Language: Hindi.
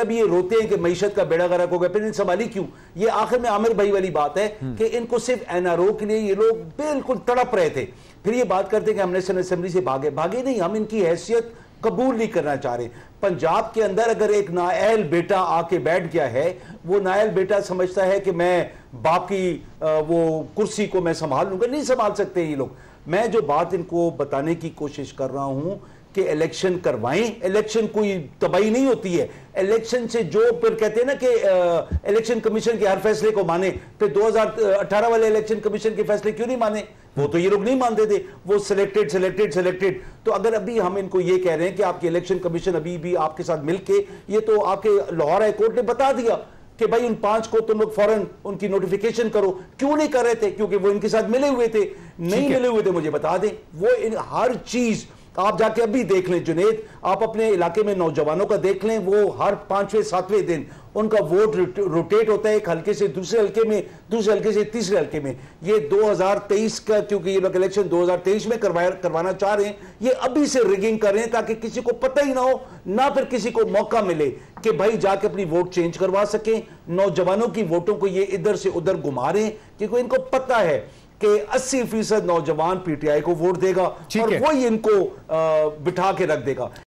अब ये रोते हैं कि मईशत का बेड़ा गर्क हो गया, फिर इन संभाली क्यों? ये आखिर में आमिर भाई वाली बात है कि इनको सिर्फ एनआरओ के लिए ये लोग बिल्कुल तड़प रहे थे। फिर ये बात करते हैं कि हम नेशनल असेंबली से भागे। भागे नहीं, हम इनकी हैसियत कबूल नहीं करना चाह रहे। पंजाब के अंदर अगर एक नाएल बेटा आके बैठ गया है, वो नाएल बेटा समझता है कि मैं बाप की वो कुर्सी को मैं संभाल लूंगा, नहीं संभाल सकते ये लोग। मैं जो बात इनको बताने की कोशिश कर रहा हूँ कि इलेक्शन करवाएं, इलेक्शन कोई तबाही नहीं होती है। इलेक्शन से जो फिर कहते हैं ना कि इलेक्शन कमीशन के हर फैसले को माने, फिर 2018 वाले इलेक्शन कमीशन के फैसले क्यों नहीं माने? वो तो ये लोग नहीं मानते थे, वो सिलेक्टेड। तो अगर अभी हम इनको ये कह रहे हैं कि आपके इलेक्शन कमीशन अभी भी आपके साथ मिलके, ये तो आपके लाहौर हाईकोर्ट ने बता दिया कि भाई उन 5 को तुम लोग फौरन उनकी नोटिफिकेशन करो, क्यों नहीं कर रहे थे? क्योंकि वो इनके साथ मिले हुए थे। नहीं मिले हुए थे मुझे बता दें, वो हर चीज आप जाके अभी देख लें। जुनेद, आप अपने इलाके में नौजवानों का देख लें, वो हर 5वें 7वें दिन उनका वोट रोटेट होता है, एक हल्के से दूसरे हल्के में, दूसरे हल्के से तीसरे हल्के में। ये 2023 का, क्योंकि ये लोग इलेक्शन 2023 में करवाना चाह रहे हैं, ये अभी से रिगिंग कर रहे हैं ताकि किसी को पता ही ना हो, ना फिर किसी को मौका मिले कि भाई जाके अपनी वोट चेंज करवा सकें। नौजवानों की वोटों को ये इधर से उधर घुमा रहे हैं क्योंकि इनको पता है कि 80% नौजवान पीटीआई को वोट देगा और वही इनको बिठा के रख देगा।